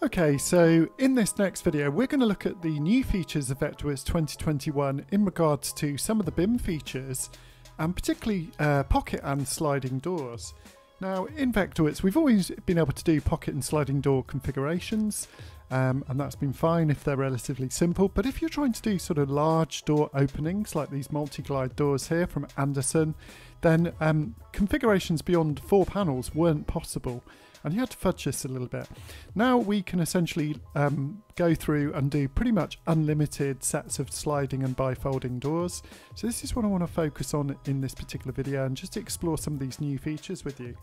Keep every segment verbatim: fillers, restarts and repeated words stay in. Okay, so in this next video we're going to look at the new features of Vectorworks twenty twenty-one in regards to some of the B I M features and particularly uh, pocket and sliding doors. Now in Vectorworks we've always been able to do pocket and sliding door configurations um, and that's been fine if they're relatively simple, but if you're trying to do sort of large door openings like these multi-glide doors here from Anderson, then um, configurations beyond four panels weren't possible. And you had to fudge this a little bit. Now we can essentially um, go through and do pretty much unlimited sets of sliding and bifolding doors. So this is what I want to focus on in this particular video and just explore some of these new features with you.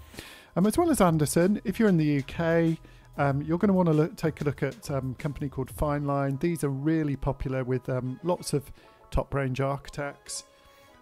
Um, as well as Anderson, if you're in the U K, um, you're going to want to look, take a look at um, a company called Fine Line. These are really popular with um, lots of top range architects.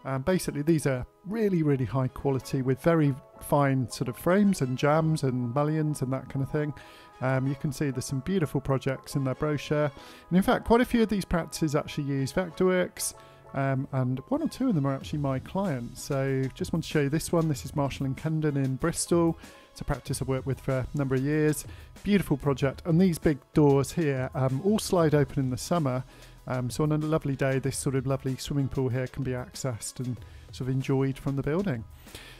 Um, basically, these are really, really high quality with very fine sort of frames and jams and mullions and that kind of thing. Um, you can see there's some beautiful projects in their brochure. And in fact, quite a few of these practices actually use Vectorworks, um, and one or two of them are actually my clients. So just want to show you this one. This is Marshall and Cundon in Bristol. It's a practice I've worked with for a number of years. Beautiful project. And these big doors here um, all slide open in the summer. Um, so on a lovely day, this sort of lovely swimming pool here can be accessed and sort of enjoyed from the building.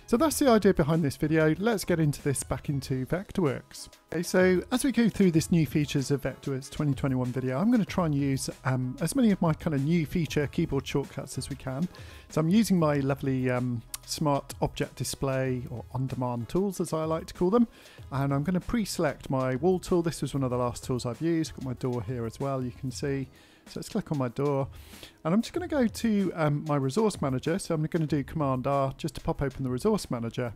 So that's the idea behind this video. Let's get into this back into Vectorworks. Okay, so as we go through this new features of Vectorworks twenty twenty-one video, I'm going to try and use um, as many of my kind of new feature keyboard shortcuts as we can. So I'm using my lovely um, smart object display or on-demand tools as I like to call them. And I'm going to pre-select my wall tool. This was one of the last tools I've used. Got my door here as well, you can see. So let's click on my door and I'm just going to go to um, my resource manager. So I'm going to do Command R just to pop open the resource manager,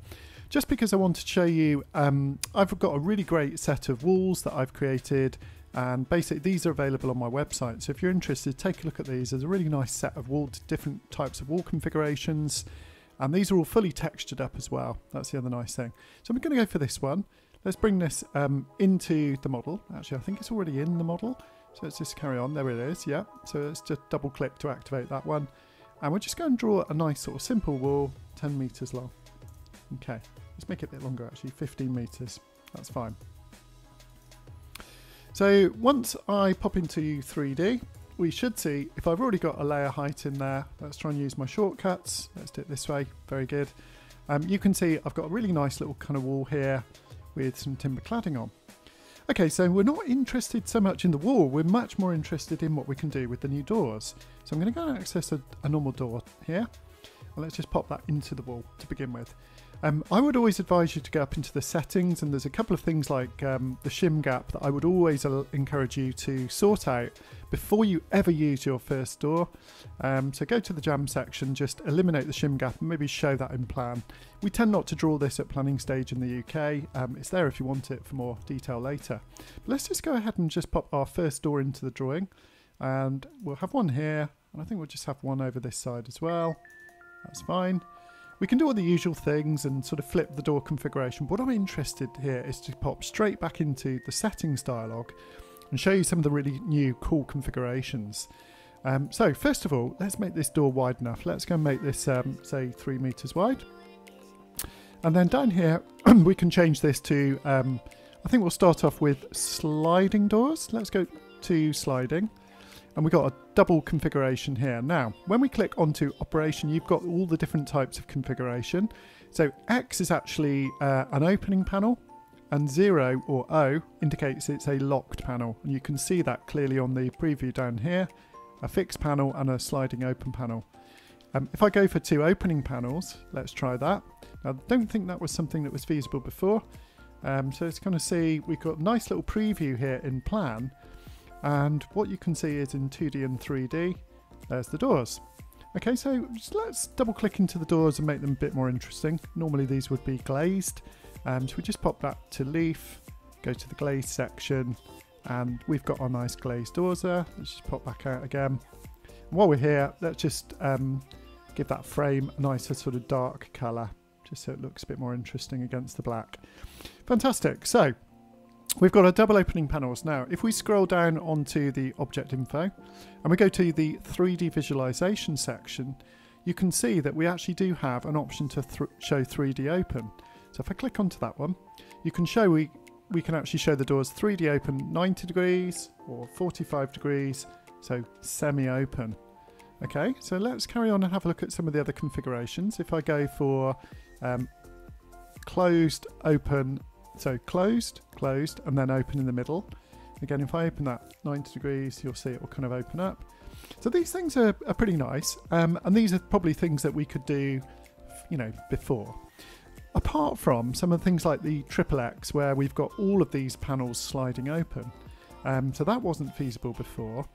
just because I want to show you um, I've got a really great set of walls that I've created, and basically these are available on my website. So if you're interested, take a look at these. There's a really nice set of wall, different types of wall configurations, and these are all fully textured up as well. That's the other nice thing. So I'm going to go for this one. Let's bring this um, into the model. Actually, I think it's already in the model. So let's just carry on. There it is. Yeah. So let's just double click to activate that one. And we'll just go and draw a nice sort of simple wall, ten meters long. Okay. Let's make it a bit longer, actually, fifteen meters. That's fine. So once I pop into three D, we should see if I've already got a layer height in there. Let's try and use my shortcuts. Let's do it this way. Very good. Um, you can see I've got a really nice little kind of wall here with some timber cladding on. Okay, so we're not interested so much in the wall, we're much more interested in what we can do with the new doors. So I'm going to go and access a, a normal door here, and let's just pop that into the wall to begin with. Um, I would always advise you to go up into the settings, and there's a couple of things like um, the shim gap that I would always encourage you to sort out before you ever use your first door. Um, so go to the jam section, just eliminate the shim gap and maybe show that in plan. We tend not to draw this at planning stage in the U K. Um, it's there if you want it for more detail later. But let's just go ahead and just pop our first door into the drawing, and we'll have one here, and I think we'll just have one over this side as well. That's fine. We can do all the usual things and sort of flip the door configuration. What I'm interested here is to pop straight back into the settings dialog and show you some of the really new cool configurations. Um, so first of all, let's make this door wide enough. Let's go and make this um, say three meters wide. And then down here, we can change this to, um, I think we'll start off with sliding doors. Let's go to sliding. And we've got a double configuration here. Now, when we click onto operation, you've got all the different types of configuration. So X is actually uh, an opening panel, and zero or O indicates it's a locked panel. And you can see that clearly on the preview down here, a fixed panel and a sliding open panel. Um, if I go for two opening panels, let's try that. Now, I don't think that was something that was feasible before. Um, so it's going to see we've got a nice little preview here in plan. And what you can see is in two D and three D, there's the doors. Okay, so just let's double click into the doors and make them a bit more interesting. Normally these would be glazed. Um, so we just pop that to leaf, go to the glazed section, and we've got our nice glazed doors there. Let's just pop back out again. And while we're here, let's just um, give that frame a nicer sort of dark color, just so it looks a bit more interesting against the black. Fantastic. So we've got our double opening panels. Now, if we scroll down onto the object info and we go to the three D visualization section, you can see that we actually do have an option to th show three D open. So if I click onto that one, you can show we, we can actually show the doors three D open ninety degrees or forty-five degrees, so semi-open. Okay, so let's carry on and have a look at some of the other configurations. If I go for um, closed, open, so closed, closed, and then open in the middle. Again, if I open that ninety degrees, you'll see it will kind of open up. So these things are, are pretty nice, um, and these are probably things that we could do, you know, before. Apart from some of the things like the triple X, where we've got all of these panels sliding open. Um, so that wasn't feasible before.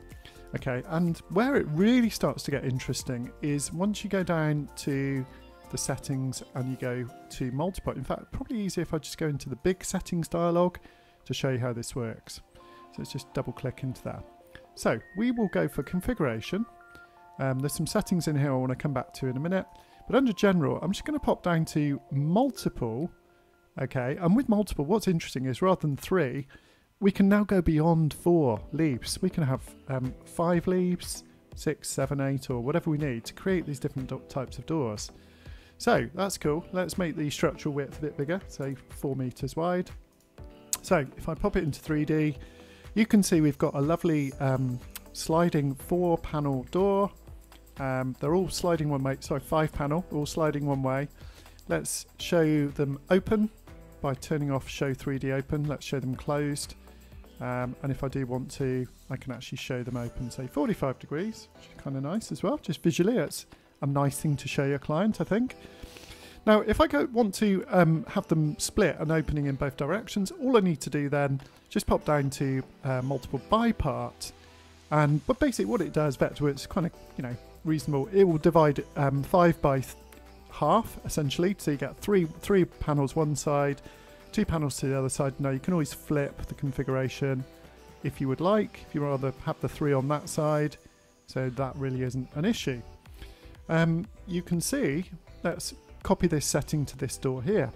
Okay, and where it really starts to get interesting is once you go down to the settings and you go to multiply. In fact, probably easier if I just go into the big settings dialog to show you how this works. So let's just double click into that. So we will go for configuration. Um, there's some settings in here I want to come back to in a minute. But under general, I'm just going to pop down to multiple. Okay, and with multiple, what's interesting is rather than three, we can now go beyond four leaves. We can have um, five leaves, six, seven, eight, or whatever we need to create these different types of doors. So that's cool. Let's make the structural width a bit bigger, say four meters wide. So if I pop it into three D, you can see we've got a lovely um, sliding four panel door. Um, they're all sliding one way, sorry, five panel, all sliding one way. Let's show them open by turning off show three D open. Let's show them closed. Um, and if I do want to, I can actually show them open, say forty-five degrees, which is kind of nice as well. Just visually, it's a nice thing to show your client, I think. Now, if I go, want to um, have them split and opening in both directions, all I need to do then, just pop down to uh, multiple by part. And, but basically what it does, Vectorworks, kind of, you know, reasonable, it will divide um, five by th half, essentially. So you get three, three panels one side, two panels to the other side. Now you can always flip the configuration if you would like, if you rather have the three on that side. So that really isn't an issue. Um, you can see, let's copy this setting to this door here.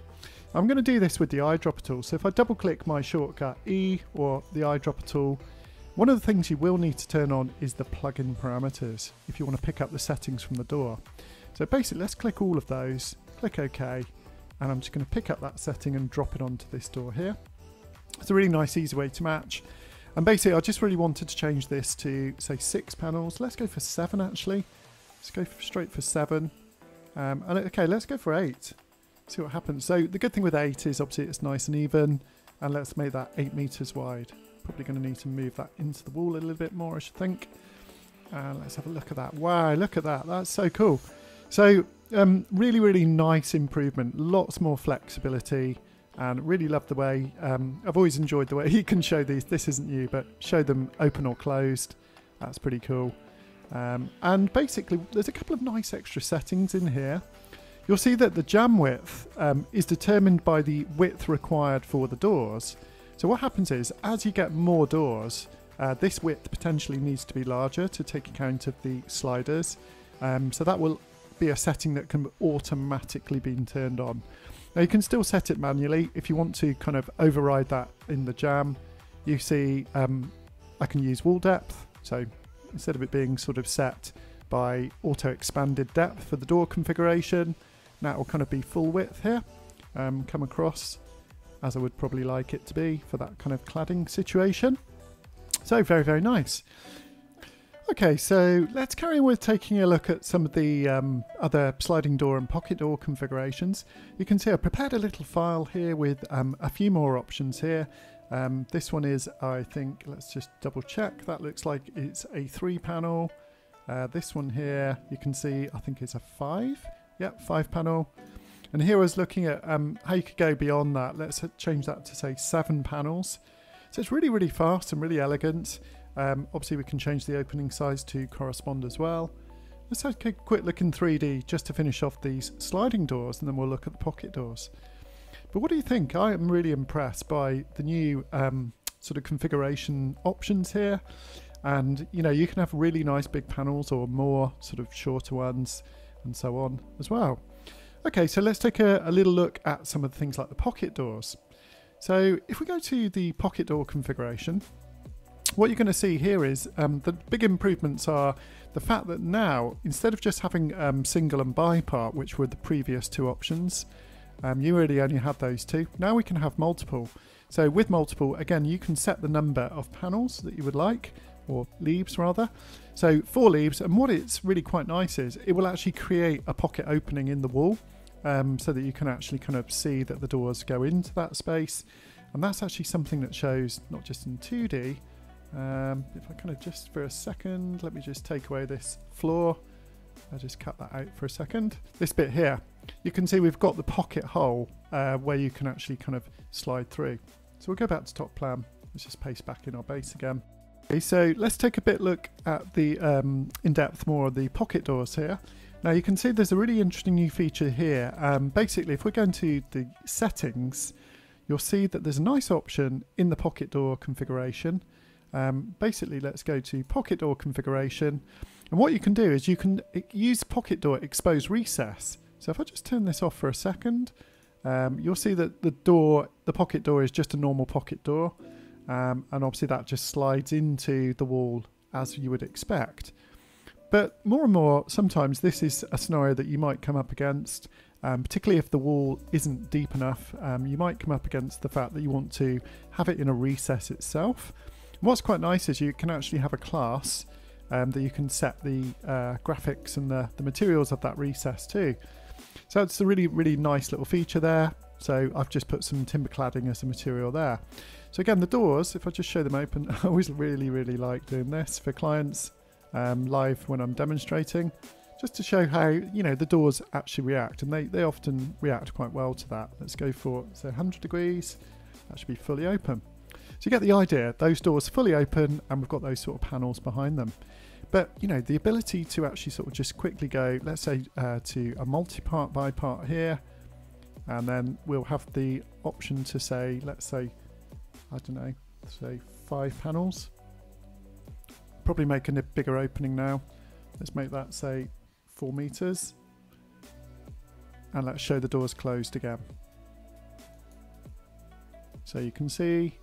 I'm going to do this with the eyedropper tool. So if I double click my shortcut E or the eyedropper tool, one of the things you will need to turn on is the plugin parameters if you want to pick up the settings from the door. So basically, let's click all of those, click OK, and I'm just going to pick up that setting and drop it onto this door here. It's a really nice, easy way to match. And basically, I just really wanted to change this to, say, six panels. Let's go for seven, actually. Let's go straight for seven. Um, and okay, let's go for eight. See what happens. So the good thing with eight is obviously it's nice and even. And let's make that eight meters wide. Probably going to need to move that into the wall a little bit more, I should think. And let's have a look at that. Wow, look at that. That's so cool. So um, really, really nice improvement. Lots more flexibility, and really love the way. Um, I've always enjoyed the way you can show these. This isn't new, but show them open or closed. That's pretty cool. Um, and basically, there's a couple of nice extra settings in here. You'll see that the jam width um, is determined by the width required for the doors. So what happens is, as you get more doors, uh, this width potentially needs to be larger to take account of the sliders. Um, so that will be a setting that can automatically be turned on. Now you can still set it manually if you want to kind of override that in the jam. You see, um, I can use wall depth. So instead of it being sort of set by auto expanded depth for the door configuration, that will kind of be full width here, um, come across as I would probably like it to be for that kind of cladding situation. So very, very nice. Okay, so let's carry on with taking a look at some of the um, other sliding door and pocket door configurations. You can see I prepared a little file here with um, a few more options here. Um, this one is, I think, let's just double check. That looks like it's a three panel. Uh, this one here, you can see, I think it's a five. Yep, five panel. And here I was looking at um, how you could go beyond that. Let's change that to say seven panels. So it's really, really fast and really elegant. Um, obviously we can change the opening size to correspond as well. Let's take a quick look in three D just to finish off these sliding doors, and then we'll look at the pocket doors. But what do you think? I am really impressed by the new um, sort of configuration options here. And, you know, you can have really nice big panels or more sort of shorter ones and so on as well. Okay, so let's take a, a little look at some of the things like the pocket doors. So if we go to the pocket door configuration, what you're going to see here is um, the big improvements are the fact that now, instead of just having um, single and by part, which were the previous two options, um, you really only had those two. Now we can have multiple. So with multiple, again, you can set the number of panels that you would like, or leaves rather. So four leaves, and what it's really quite nice is it will actually create a pocket opening in the wall um, so that you can actually kind of see that the doors go into that space. And that's actually something that shows not just in two D, Um, if I kind of just for a second, let me just take away this floor. I'll just cut that out for a second. This bit here, you can see we've got the pocket hole uh, where you can actually kind of slide through. So we'll go back to top plan. Let's just paste back in our base again. Okay, so let's take a bit look at the um, in-depth more of the pocket doors here. Now you can see there's a really interesting new feature here. Um, basically, if we're going to the settings, you'll see that there's a nice option in the pocket door configuration. Um, basically, let's go to pocket door configuration, and what you can do is you can use pocket door expose recess. So if I just turn this off for a second, um, you'll see that the door, the pocket door is just a normal pocket door, um, and obviously that just slides into the wall as you would expect. But more and more, sometimes this is a scenario that you might come up against, um, particularly if the wall isn't deep enough. Um, you might come up against the fact that you want to have it in a recess itself. What's quite nice is you can actually have a class um, that you can set the uh, graphics and the, the materials of that recess to. So it's a really, really nice little feature there. So I've just put some timber cladding as a material there. So again, the doors, if I just show them open, I always really, really like doing this for clients um, live when I'm demonstrating, just to show how, you know, the doors actually react, and they, they often react quite well to that. Let's go for, so one hundred degrees, that should be fully open. So you get the idea, those doors fully open and we've got those sort of panels behind them. But, you know, the ability to actually sort of just quickly go, let's say uh, to a multi-part by part here, and then we'll have the option to say, let's say, I don't know, say five panels. Probably making a bigger opening now. Let's make that say four meters. And let's show the doors closed again. So you can see,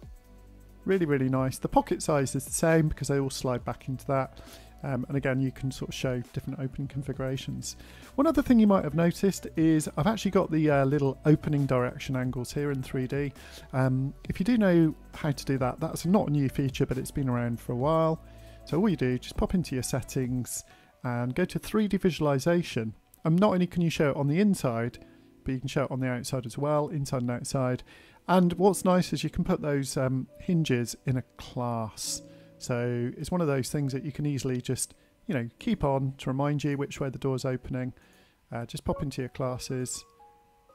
really, really nice. The pocket size is the same because they all slide back into that. Um, and again, you can sort of show different opening configurations. One other thing you might have noticed is I've actually got the uh, little opening direction angles here in three D. Um, if you do know how to do that, that's not a new feature, but it's been around for a while. So all you do, just pop into your settings and go to three D visualization. And not only can you show it on the inside, but you can show it on the outside as well, inside and outside. And what's nice is you can put those um, hinges in a class. So it's one of those things that you can easily just, you know, keep on to remind you which way the door's opening. Uh, just pop into your classes.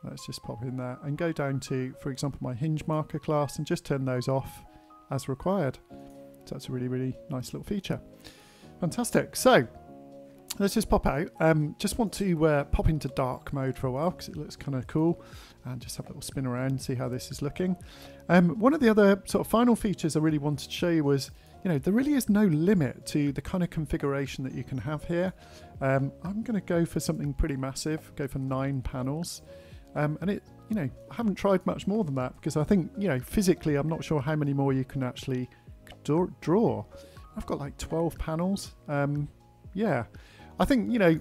Let's just pop in there and go down to, for example, my hinge marker class and just turn those off as required. So that's a really, really nice little feature. Fantastic. So let's just pop out. Um, just want to uh, pop into dark mode for a while because it looks kind of cool, and just have a little spin around and see how this is looking. Um, one of the other sort of final features I really wanted to show you was, you know, there really is no limit to the kind of configuration that you can have here. Um, I'm going to go for something pretty massive, go for nine panels. Um, and it, you know, I haven't tried much more than that because I think, you know, physically, I'm not sure how many more you can actually draw. I've got like twelve panels. Um, yeah, I think, you know,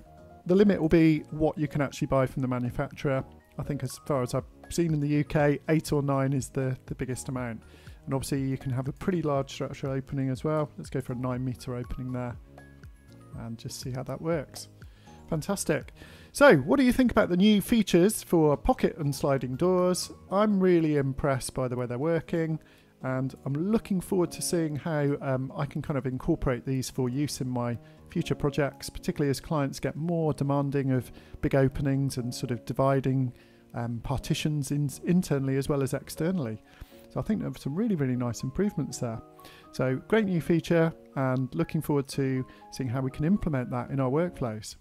the limit will be what you can actually buy from the manufacturer. I think as far as I've seen in the U K, eight or nine is the, the biggest amount. And obviously you can have a pretty large structure opening as well. Let's go for a nine meter opening there and just see how that works. Fantastic. So what do you think about the new features for pocket and sliding doors? I'm really impressed by the way they're working, and I'm looking forward to seeing how um, I can kind of incorporate these for use in my future projects, particularly as clients get more demanding of big openings and sort of dividing um, partitions in internally as well as externally. So I think there are some really, really nice improvements there. So great new feature, and looking forward to seeing how we can implement that in our workflows.